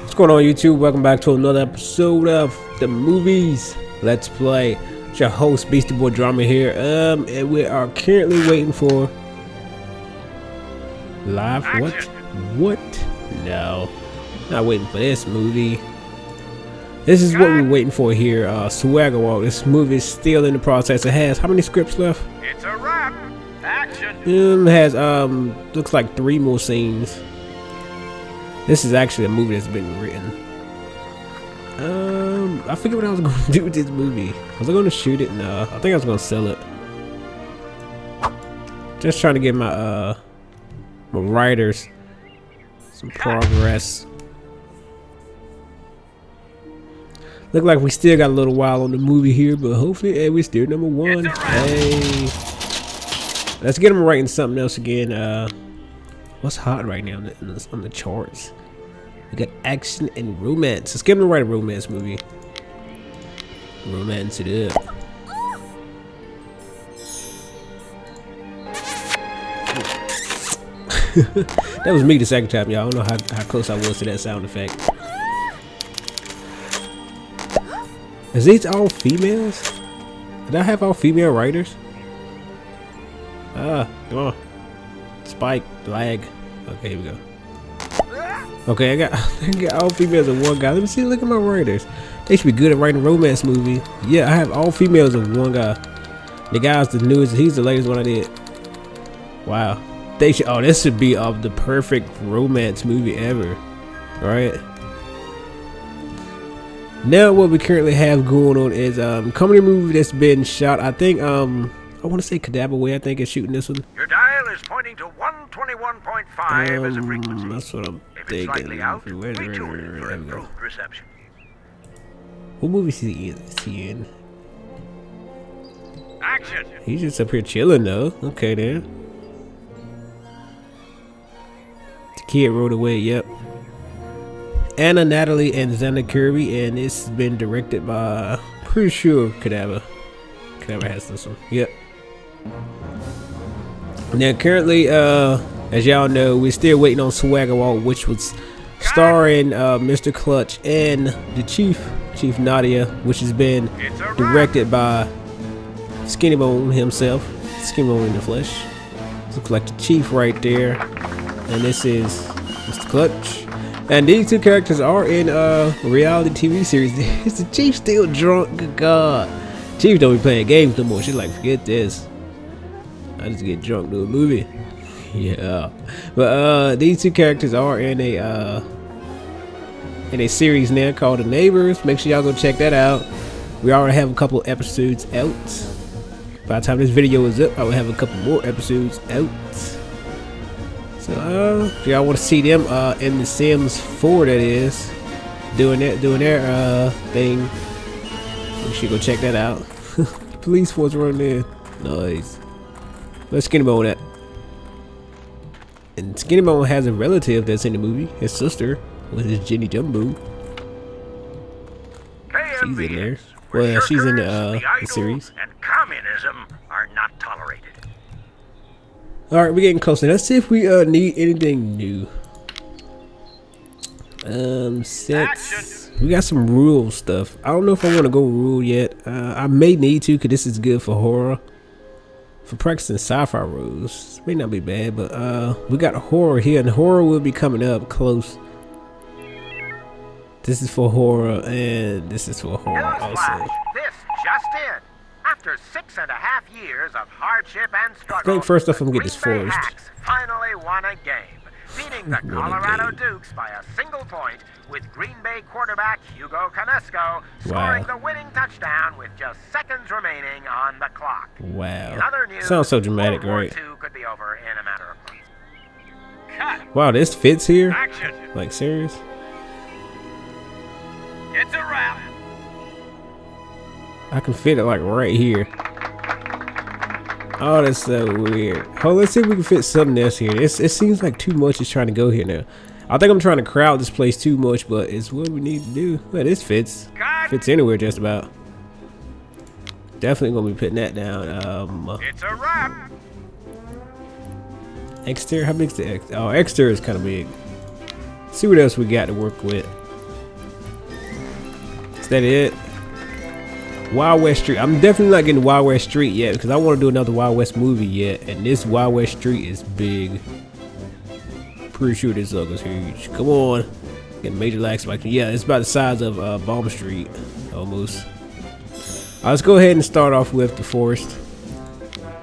What's going on, YouTube? Welcome back to another episode of The Movies. Let's play. It's your host, BeastieBoyDrumma here. And we are currently waiting for live. What? No, not waiting for this movie. This is what we're waiting for here. Swagger Wall. This movie is still in the process. It has how many scripts left? It's a wrap. Action. It has looks like 3 more scenes. This is actually a movie that's been written. I forget what I was going to do with this movie. Was I going to shoot it? No, I think I was going to sell it. Just trying to get my my writers some progress. Look like we still got a little while on the movie here, but hopefully, hey, we're still #1. Hey, let's get them writing something else again. What's hot right now on the charts? We got action and romance. Let's get him to write a romance movie. Romance it up. That was me the second time, y'all. I don't know how close I was to that sound effect. Is these all females? Did I have all female writers? Ah, come on. Spike, lag. Okay, here we go. Okay, I got all females in one guy. Let me see. Look at my writers. They should be good at writing romance movies. Yeah, I have all females in one guy. The guy's the newest. He's the latest one I did. Wow. They should. Oh, this should be of the perfect romance movie ever. All right. Now, what we currently have going on is comedy movie that's been shot. I think I want to say Cadaver way. I think is shooting this one. Your dial is pointing to 121.5 as a frequency. That's what I'm thinking. Out, where we go. What movie is he in? Action. He's just up here chilling though. Okay, then. The kid rode away. Yep. Anna, Natalie, and Xander Kirby, and it's been directed by, pretty sure, Kadabra. Kadabra has this one. Yep. Now, currently, as y'all know, we're still waiting on Swagger Wall, which was starring Mr. Clutch and the Chief Nadia, which has been directed by Skinnybone himself, Skinnybone in the flesh. Looks like the Chief right there, and this is Mr. Clutch. And these two characters are in reality TV series. Is the Chief still drunk? Good God. Chief don't be playing games no more. She's like, forget this. I just get drunk to a movie. Yeah. But these two characters are in a series now called The Neighbors. Make sure y'all go check that out. We already have a couple episodes out. By the time this video is up, I will have a couple more episodes out. So if y'all want to see them in The Sims 4, that is, doing their thing, you should go check that out. Police force run there. Nice. Let's Skinnybone that. And Skinnybone has a relative that's in the movie. His sister, which is Jenny Jumbo. She's in there. Well, she's in the series. And communism are not tolerated. Alright, we're getting closer. Let's see if we need anything new. Since we got some rule stuff. I don't know if I want to go rule yet. I may need to, because this is good for horror. For practicing sci-fi rules. May not be bad, but we got horror here, and horror will be coming up close. This is for horror, and this is for horror also. This just in. After 6.5 years of hardship and struggle, I think first off I'm gonna get this forest. Finally won a game, beating the Colorado Dukes by a single point with Green Bay quarterback Hugo Canesco scoring the winning touchdown with just seconds remaining on the clock. Wow. In other news, sounds so dramatic, right? World War II could be over in a matter of months. Cut. Wow, this fits here? Action. Like, serious? It's a wrap. I can fit it like right here. Oh, that's so weird. Oh, let's see if we can fit something else here. It seems like too much is trying to go here now. I think I'm trying to crowd this place too much, but it's what we need to do. Well, this fits. Fits anywhere just about. Definitely gonna be putting that down. It's a wrap. Exterior, how big's the exterior? Oh, exterior is kind of big. Let's see what else we got to work with. Is that it? Wild West Street. I'm definitely not getting Wild West Street yet because I want to do another Wild West movie yet, and this Wild West Street is big. Pretty sure this sucker's huge. Come on, get major lax like yeah, it's about the size of Bomb Street almost. All right, let's go ahead and start off with the forest.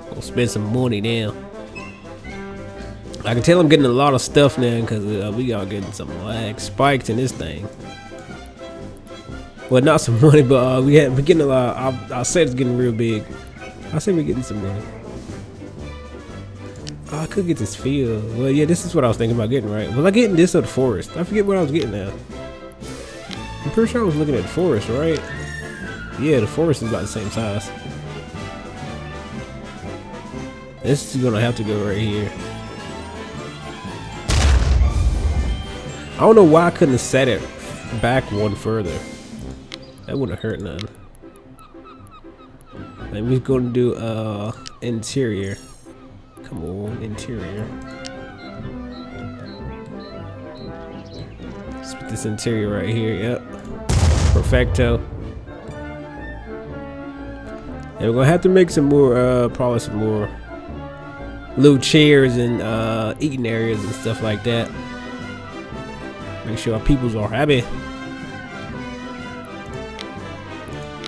Gonna spend some money now. I can tell I'm getting a lot of stuff now because we all getting some lag spikes in this thing. Well, not some money, but we're getting a lot. Our set is getting real big. I say we're getting some money. Oh, I could get this field. Well, yeah, this is what I was thinking about getting, right? Was I getting this or the forest? I forget what I was getting now. I'm pretty sure I was looking at the forest, right? Yeah, the forest is about the same size. This is gonna have to go right here. I don't know why I couldn't have set it back one further. That wouldn't hurt none. And we're gonna do interior. Come on, interior. Let's put this interior right here. Yep. Perfecto. And we're gonna have to make some more, probably some more little chairs and eating areas and stuff like that. Make sure our peoples are happy.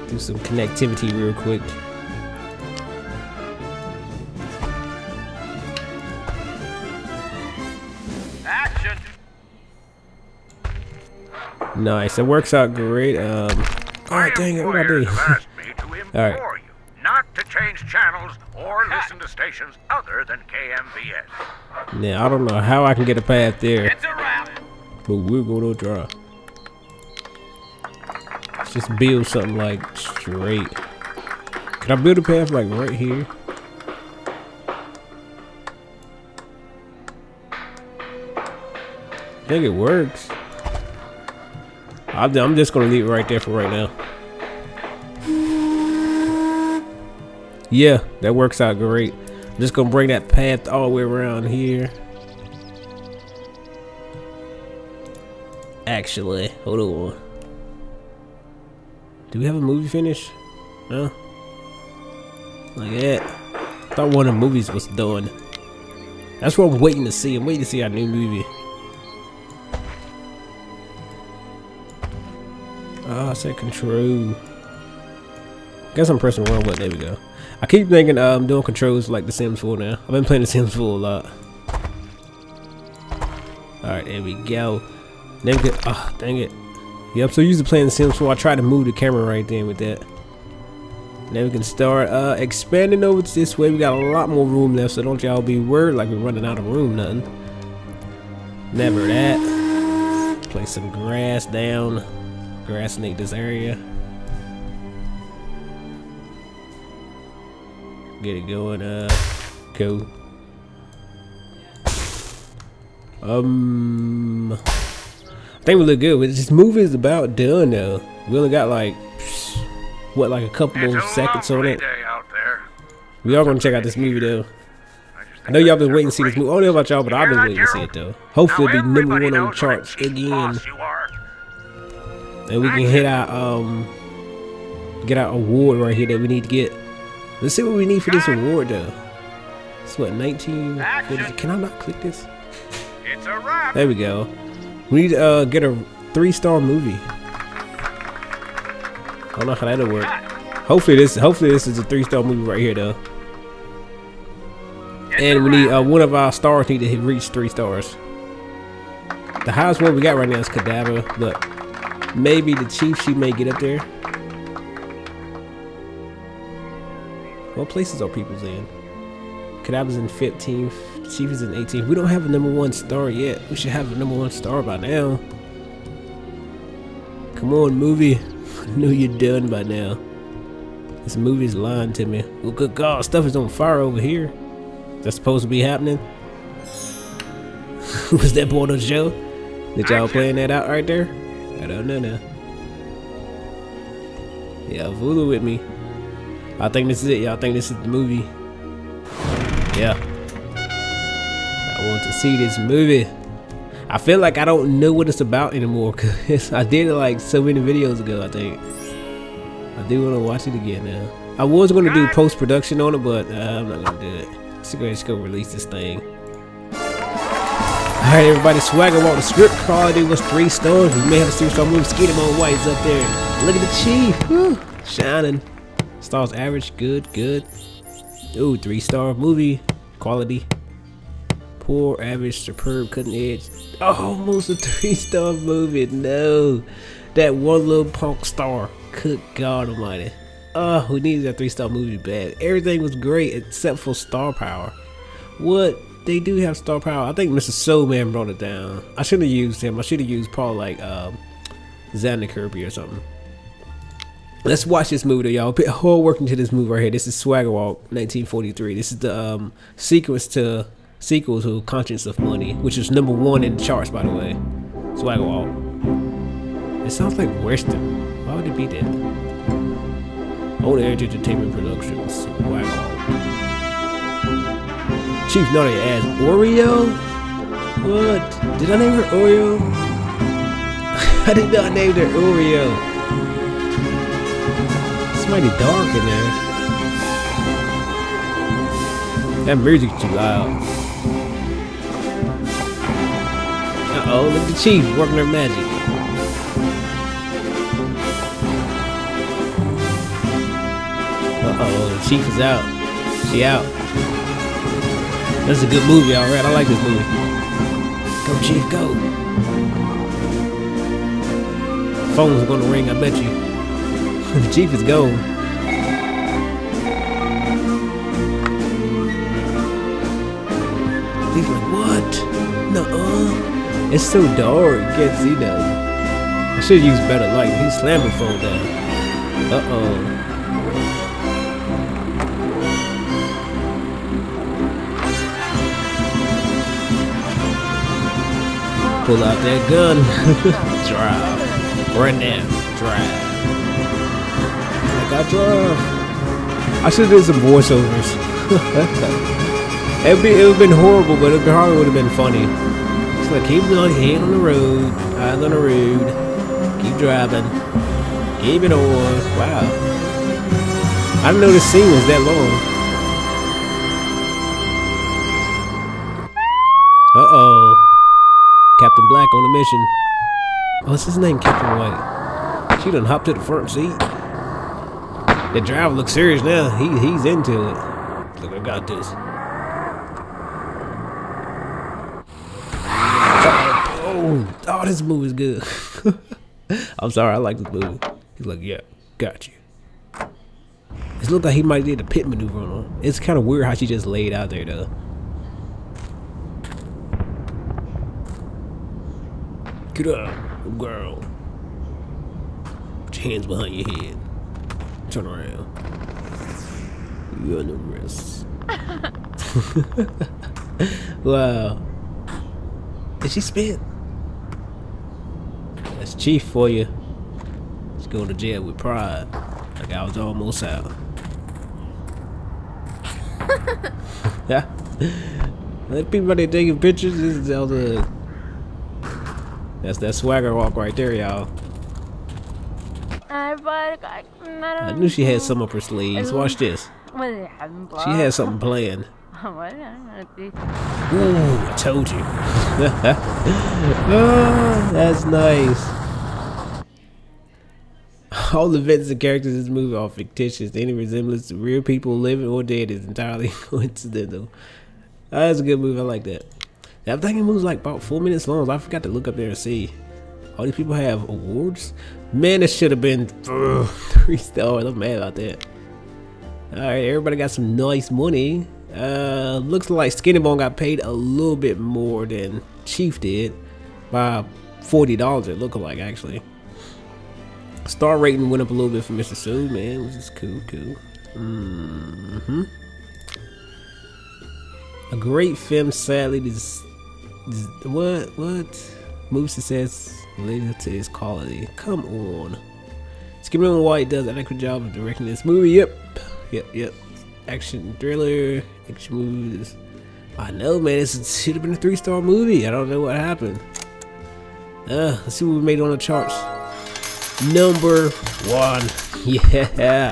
Do some connectivity real quick. Nice, it works out great. Alright, dang it, what I do? Alright. Not to change channels or listen to stations other than KMVS. Now, I don't know how I can get a path there. It's a wrap. But we're gonna try. Let's just build something like straight. Can I build a path like right here? I think it works. I'm just gonna leave it right there for right now. Yeah, that works out great. I'm just gonna bring that path all the way around here. Actually, hold on. Do we have a movie finish? No? Like that. I thought one of the movies was done. That's what I'm waiting to see. I'm waiting to see our new movie. Oh, I said control. Guess I'm pressing the wrong button. There we go. I keep thinking I'm doing controls like The Sims 4 now. I've been playing The Sims 4 a lot. Alright, there we go. Then we get, oh, dang it. Yep, so usually playing The Sims 4, I try to move the camera right then with that. Now we can start expanding over to this way. We got a lot more room left, so don't y'all be worried like we're running out of room, nothing. Never that. Place some grass down. Grass snake this area. Get it going, cool. I think we look good. This movie is about done though. We only got like what, like a couple of seconds on it. We are gonna check out this movie though. I know y'all been waiting to see this movie. I don't know about y'all, but I've been waiting to see it though. Hopefully it'll be #1 on the charts again. And we can hit our get our award right here that we need to get. Let's see what we need for this award though. It's what, 19? Can I not click this? It's a wrap. There we go. We need to get a 3-star movie. I don't know how that'll work. Hopefully this is a 3-star movie right here though. And we need one of our stars need to reach 3 stars. The highest one we got right now is Kadabra, but maybe the Chief, she may get up there. What places are people's in? Cadaver's in 15th. Chief is in 18th. We don't have a #1 star yet. We should have a #1 star by now. Come on, movie. I knew you're done by now. This movie's lying to me. Well, good God, stuff is on fire over here. That's supposed to be happening. Was that boy on the show? Did y'all playing that out right there? I don't know now. Yeah, voodoo with me. I think this is it, y'all. I think this is the movie. Yeah. want to see this movie. I feel like I don't know what it's about anymore because I did it like so many videos ago, I think. I do want to watch it again now. I was going to do post-production on it, but I'm not going to do it. So I'm just going to release this thing. Alright everybody, Swagger Wall. The script quality was 3 stars. We may have a three-star movie. Skinnybone White is up there. Look at the Chief. Woo, shining. Stars average. Good, good. Ooh, 3-star movie. Quality. Poor, average, superb, cutting edge. Almost a 3-star movie. No. That one little punk star. Good God almighty. Oh, we needed that 3-star movie bad. Everything was great except for star power. What? They do have star power. I think Mr. Soul Man brought it down. I should have used him. I should have used probably like Xander Kirby or something. Let's watch this movie though, y'all. Put whole work into this movie right here. This is Swagger Walk 1943. This is the sequel to Conscience of Money, which is #1 in the charts, by the way. Swagger Walk. It sounds like Western. Why would it be that? Old Edge Entertainment Productions. Swagger Walk. Chief Nadia as Oreo? What? Did I name her Oreo? I did not name her Oreo. It's mighty dark in there. That music's too loud. Uh oh, look at the Chief working her magic. Uh oh, the Chief is out. She out. That's a good movie, alright. I like this movie. Go, Chief, go. Phone's gonna ring, I bet you. The Chief is gone. He's like, what? Nuh-uh. It's so dark, you can't see nothing. I should use better light. He slammed the phone down. Uh-oh. Pull out that gun. Drive. Run down. Drive. Like I drive. I should do some voiceovers. it would have been horrible, but it probably would have been funny. It's like keep going, hand on the road, eyes on the road, keep driving, keep it on. Wow. I didn't know this scene was that long. Captain Black on a mission. Oh, what's his name? Captain White. She done hopped to the front seat. The driver looks serious now. He's into it. Look, I got this. Oh, this movie's good. I'm sorry, I like this movie. He's like, yeah, got you. It looked like he might did a pit maneuver on him. It's kind of weird how she just laid out there though. Get up, girl. Put your hands behind your head. Turn around. You're on the wrist. Wow. Did she spit? That's Chief for you. She's going to jail with pride. Like I was almost out. Let people out there taking pictures. This is all the. That's that Swagger Walk right there, y'all. I knew she had some up her sleeves. Watch this. She had something planned. Ooh, I told you. Oh, that's nice. All events and characters in this movie are fictitious. Any resemblance to real people living or dead is entirely coincidental. Oh, that's a good movie. I like that. I think it moves like about 4 minutes long. I forgot to look up there and see. All these people have awards? Man, this should have been 3 stars. I'm mad about that. Alright, everybody got some nice money. Looks like Skinnybone got paid a little bit more than Chief did. By $40 it looked like, actually. Star rating went up a little bit for Mr. Soul Man, which is cool. Mm-hmm. A great film, sadly, what move success related to its quality. Come on, Skinnybone White does an excellent job of directing this movie. Yep. Action thriller, action movies, I know, man. This should have been a 3-star movie. I don't know what happened. Let's see what we made on the charts. Number 1. Yeah.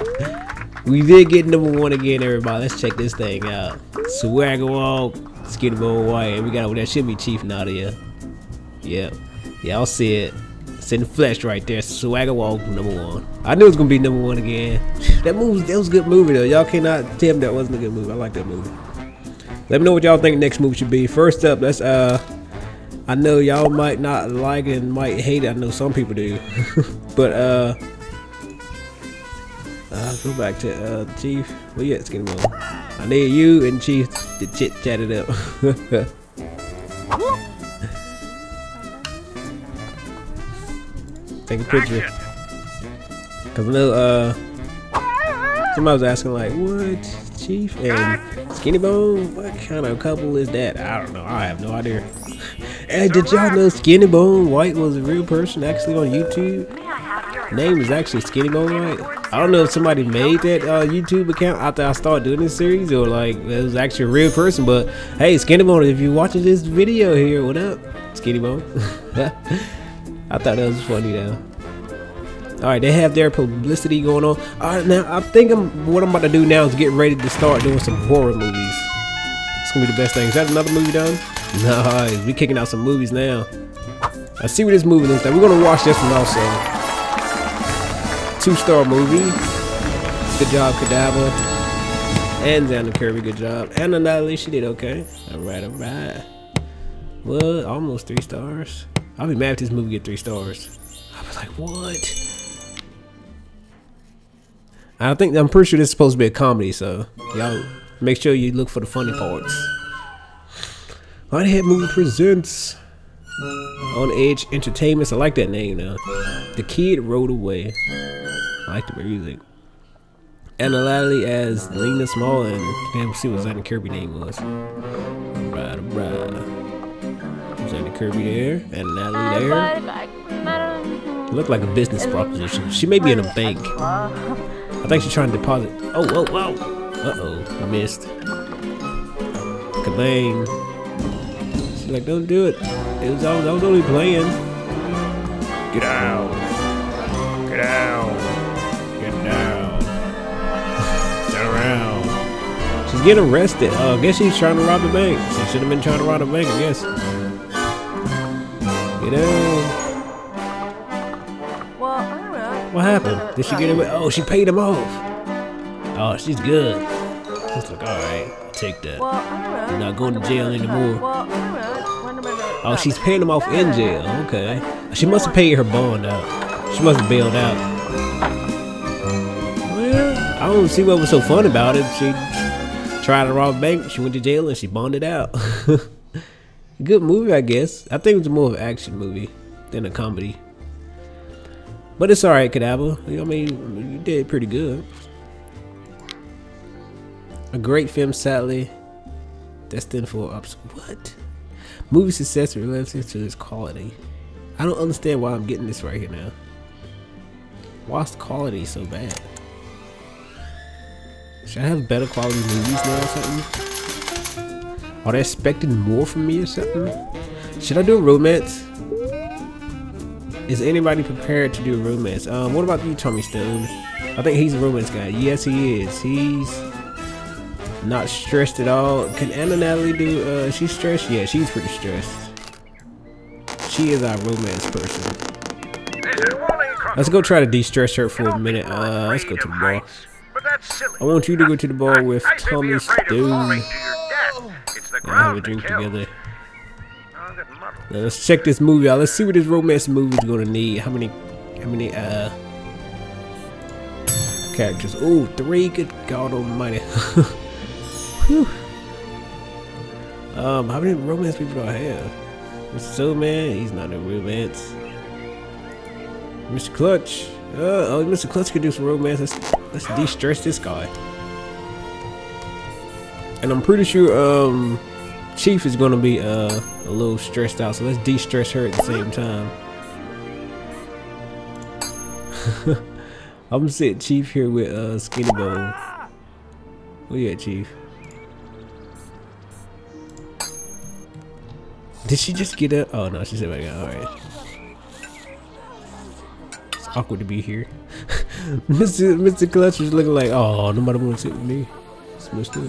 We did get number 1 again, everybody. Let's check this thing out. Swagger Wall, Skinnybone White, and we got over there. Should be Chief Nadia. Yeah. Yeah, I'll see it. It's in the flesh right there. Swagger Wall, number 1. I knew it was going to be number 1 again. That was a good movie, though. Y'all cannot tell me that wasn't a good movie. I like that movie. Let me know what y'all think the next movie should be. First up, let's I know y'all might not like it and might hate it. I know some people do. But go back to Chief. Well, yeah, Skinnybone. I need you and Chief to chit chat it up. Take a picture. Cause I know somebody was asking like, what Chief and Skinnybone? What kind of couple is that? I don't know. I have no idea. Hey, did y'all know Skinnybone White was a real person actually on YouTube? Name is actually Skinnybone White. I don't know if somebody made that YouTube account after I started doing this series, or like it was actually a real person. But hey, Skinnybone, if you're watching this video here, what up, Skinnybone? I thought that was funny though. All right, they have their publicity going on. All right, now I think what I'm about to do now is get ready to start doing some horror movies. It's gonna be the best thing. Is that another movie done? Nice. We kicking out some movies now. Let's see what this movie looks like. We're gonna watch this one also. 2-star movie. Good job, Kadabra. And Xander Kirby, good job. And Annihilate, she did okay. Alright, alright. Well, almost 3 stars. I'll be mad if this movie get 3 stars. I was like, what? I think, I'm pretty sure this is supposed to be a comedy, so y'all make sure you look for the funny parts. Lighthead Movie Presents. Old Edge Entertainment. I like that name now. The Kid Rode Away. I like the music. Anna Lally as Lena Small, and man, we'll see what Xander Kirby name was. Alright, alright. Xander Kirby there, Anna Lally there. Looked like a business proposition. She may be in a bank. I think she's trying to deposit. Oh, whoa, whoa. Uh oh, missed. Kabang. She's like, don't do it. I was only playing. Get out. Get out. Get down. Turn around. She's getting arrested. I guess she's trying to rob the bank. She should have been trying to rob the bank, I guess. Get out. Well, I don't know. What happened? Did she get away? Oh, she paid him off. Oh, she's good. She's like, alright, take that. You're not going to jail anymore. Oh, she's paying him off in jail. Okay. She must have paid her bond out. She must have bailed out. Well, I don't see what was so fun about it. She tried to rob a bank, she went to jail, and she bonded out. Good movie, I guess. I think it was more of an action movie than a comedy. But it's alright, Kadabra. I mean, you did pretty good. A great film, sadly, destined for obstacles. What? Movie success relates to its quality. I don't understand why I'm getting this right here now. Why's the quality so bad? Should I have better quality movies now or something? Are they expecting more from me or something? Should I do a romance? Is anybody prepared to do a romance? What about you, Tommy Stone? I think he's a romance guy. Yes, he is. He's not stressed at all. Can Anna Natalie do, she's stressed? Yeah, she's pretty stressed. She is our romance person. Let's go try to de-stress her for a minute. Let's go to the bar. I want you to go to the bar with Tommy Stone. Have a drink together. Now let's check this movie out. Let's see what this romance movie is gonna need. How many characters? Oh, 3. Good God Almighty. Whew. How many romance people do I have? Mr. Soul Man, he's not a romance. Mr. Clutch. Oh, Mr. Clutch could do some romance. Let's de-stress this guy. And I'm pretty sure Chief is gonna be a little stressed out, so let's de-stress her at the same time. I'm sitting Chief here with Skinnybone. Where you at, Chief? Did she just get up? Oh no, she said back down. Alright. It's awkward to be here. Mr. Clutch was looking like, oh, nobody wants to sit with me. It's messed up.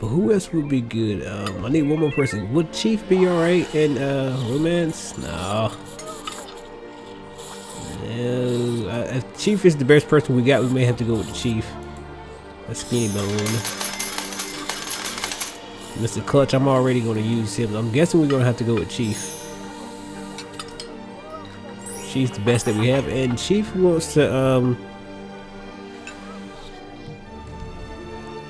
But who else would be good? I need one more person. Would Chief be alright in romance? No. No. If Chief is the best person we got, we may have to go with the Chief. A Skinnybone. Mr. Clutch, I'm already going to use him. I'm guessing we're going to have to go with Chief. Chief's the best that we have, and Chief wants to,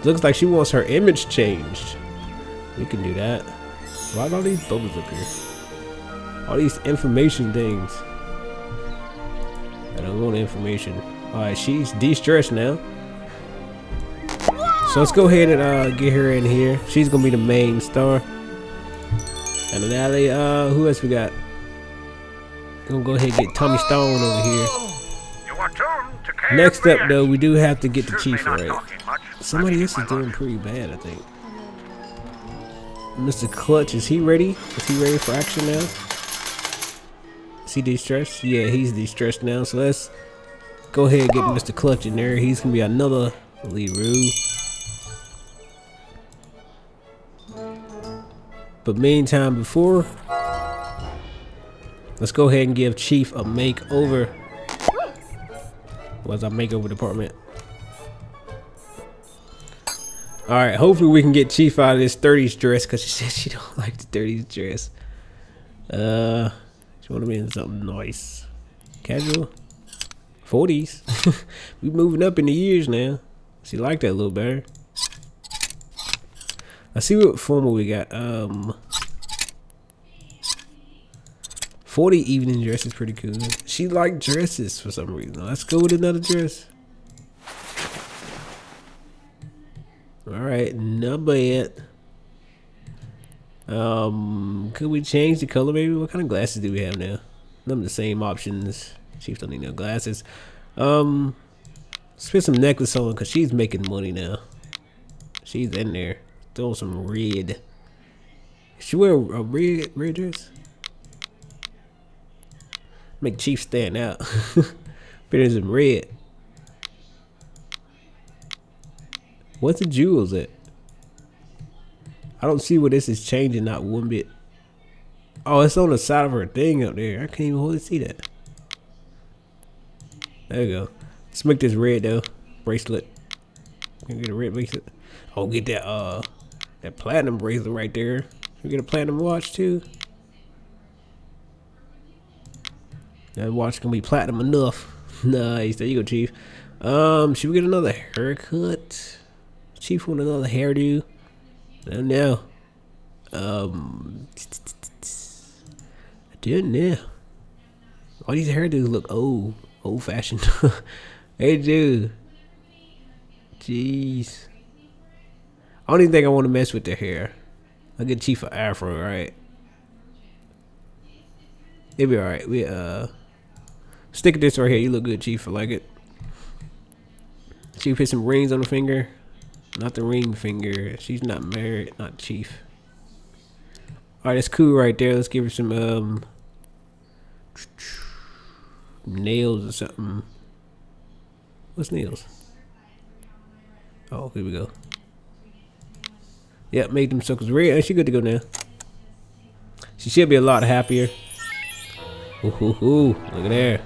looks like she wants her image changed. We can do that. Why are all these bubbles up here? All these information things. I don't want information. Alright, she's de-stressed now. So let's go ahead and get her in here. She's gonna be the main star. And then Allie, who else we got? We're gonna go ahead and get Tommy Stone over here. You are tuned to KMVS. Next up though, we do have to get the Chief right. Somebody else is doing pretty bad, I think. Mr. Clutch, is he ready? Is he ready for action now? Is he de-stressed? Yeah, he's de-stressed now. So let's go ahead and get Mr. Clutch in there. He's gonna be another Leroux. But meantime, before, let's go ahead and give Chief a makeover. What's our makeover department? All right, hopefully we can get Chief out of this 30s dress because she said she don't like the 30s dress. She want to be in something nice, casual, 40s. We moving up in the years now. She liked that a little better. I see what formal we got. 40 evening dress is pretty cool. She liked dresses for some reason. Let's go with another dress. Alright, not bad. Could we change the color maybe? What kind of glasses do we have now? None of the same options. Chief don't need no glasses. Let's put some necklace on because she's making money now. She's in there. Throw some red. She wear a red dress. Make Chief stand out. Put in some red. What's the jewels at? I don't see where this is changing not one bit. Oh, it's on the side of her thing up there. I can't even hardly see that. There you go. Let's make this red though. Bracelet. Can we get a red bracelet? Oh, get that that platinum bracelet right there. We get a platinum watch too. That watch gonna be platinum enough. Nice, there you go, Chief. Should we get another haircut? Chief want another hairdo? I don't know. I didn't know. All these hairdos look old fashioned. They do. Jeez. I don't even think I want to mess with their hair. I'll get Chief of Afro, right? It'll be alright. We stick this right here. You look good, Chief. I like it. Chief hit some rings on the finger. Not the ring finger. She's not married, not Chief. Alright, that's cool right there. Let's give her some nails or something. What's nails? Oh, here we go. Yep, made them suckers red, and she good to go now. She should be a lot happier. Ooh, look at there.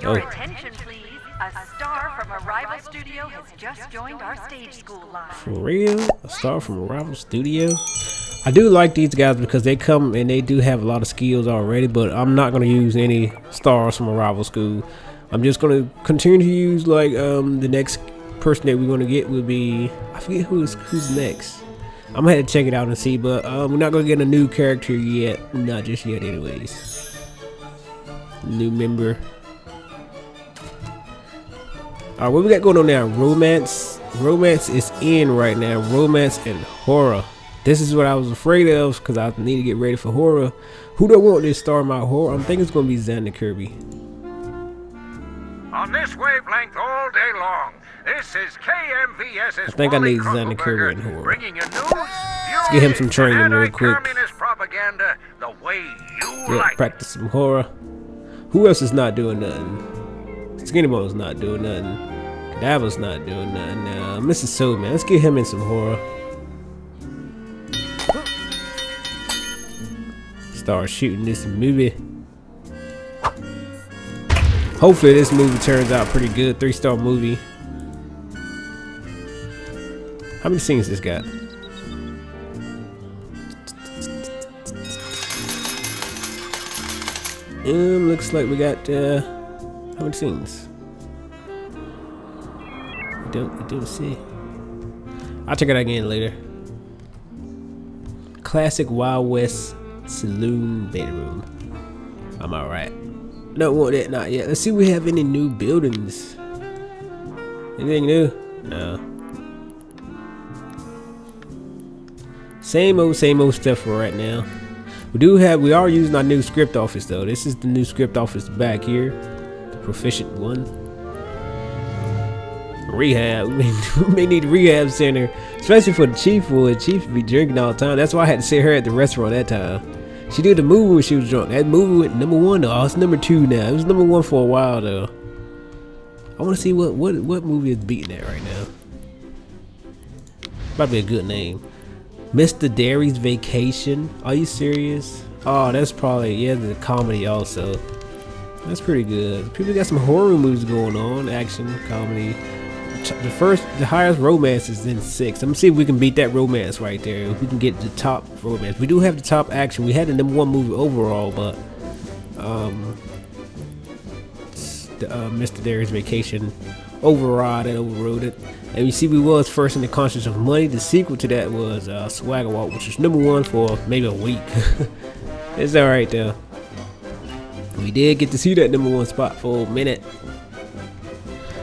Your attention, please. A star from Arrival Studio has just joined our stage school line. For real? A star from Arrival Studio? I do like these guys because they come and they do have a lot of skills already, but I'm not going to use any stars from Arrival School. I'm just going to continue to use, like, the next person that we're going to get will be, I forget who's next. I'm going to have to check it out and see, but we're not going to get a new character yet. Not just yet anyways. New member. Alright, what we got going on now? Romance. Romance is in right now. Romance and horror. This is what I was afraid of because I need to get ready for horror. Who don't want this star in my horror? I'm thinking it's going to be Xander Kirby. On this wavelength all day long, This is KMVS. I think I need Xander Kirby in here. Let's get him some training real quick. Yeah, practice some horror. Who else is not doing nothing? Skinnybone's not doing nothing. Cadaver's not doing nothing. Mr. Soul Man, let's get him in some horror. Start shooting this movie. Hopefully this movie turns out pretty good. 3-star movie. How many scenes this got? Looks like we got how many scenes? I don't see. I'll check it out again later. Classic Wild West saloon bedroom. I'm alright. Don't want that, not yet. Let's see if we have any new buildings. Anything new? No. Same old stuff for right now. We are using our new script office though. This is the new script office back here. Proficient one. Rehab. We may need a rehab center. Especially for the Chief Wood. Chief be drinking all the time. That's why I had to sit her at the restaurant that time. She did the movie when she was drunk. That movie went #1 though. Oh, it's #2 now. It was #1 for a while though. I want to see what movie is beating that right now. Might be a good name. Mr. Derry's Vacation. Are you serious? Oh, that's probably, yeah, the comedy also. That's pretty good. People got some horror movies going on. Action, comedy. The highest romance is in 6. I'm gonna see if we can beat that romance right there. If we can get the top romance. We do have the top action. We had the #1 movie overall, but Mr. Derry's Vacation overrode it. And you see we was first in the Conscience of Money. The sequel to that was Swagger Wall, which was #1 for maybe a week. It's alright though. We did get to see that #1 spot for a minute.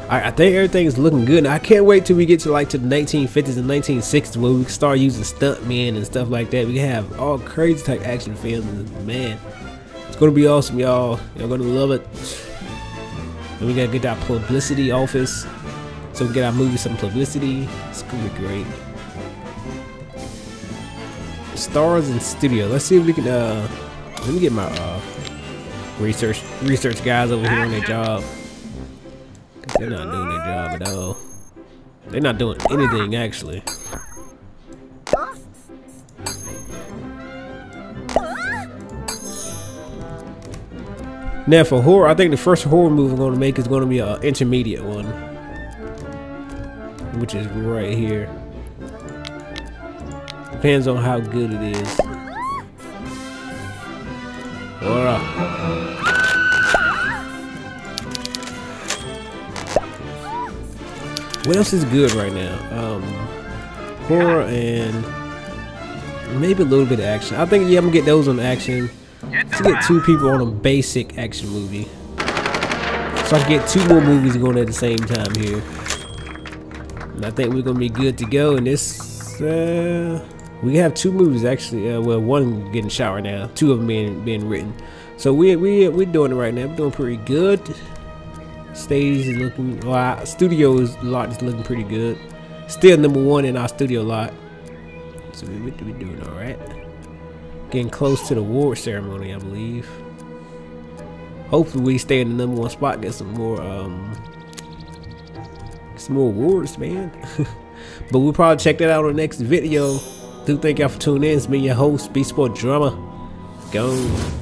I think everything is looking good. I can't wait till we get to like to the 1950s and 1960s where we can start using stuntmen and stuff like that. We can have all crazy type action films. Man, it's gonna be awesome, y'all. Y'all gonna love it. And we gotta get that publicity office so we get our movie some publicity. It's gonna be great. Stars and studio. Let's see if we can. Let me get my research guys over here on their job. They're not doing their job at all. They're not doing anything actually. Now for horror, I think the first horror move we're gonna make is gonna be an intermediate one, which is right here. Depends on how good it is. Alright. What else is good right now? Horror and maybe a little bit of action. I think, yeah, I'm gonna get those on action. Let's get 2 people on a basic action movie. So I can get 2 more movies going at the same time here. And I think we're gonna be good to go. And this, we have 2 movies actually. Well, one getting shot right now. 2 of them being written. So we're doing it right now. We're doing pretty good. Stage is looking, studio's lot is looking pretty good. Still #1 in our studio lot. So we're doing all right. Getting close to the award ceremony, I believe. Hopefully we stay in the #1 spot, get some more awards, man. But we'll probably check that out on the next video. Do thank y'all for tuning in. It's been your host, BeastieBoyDrumma. Go.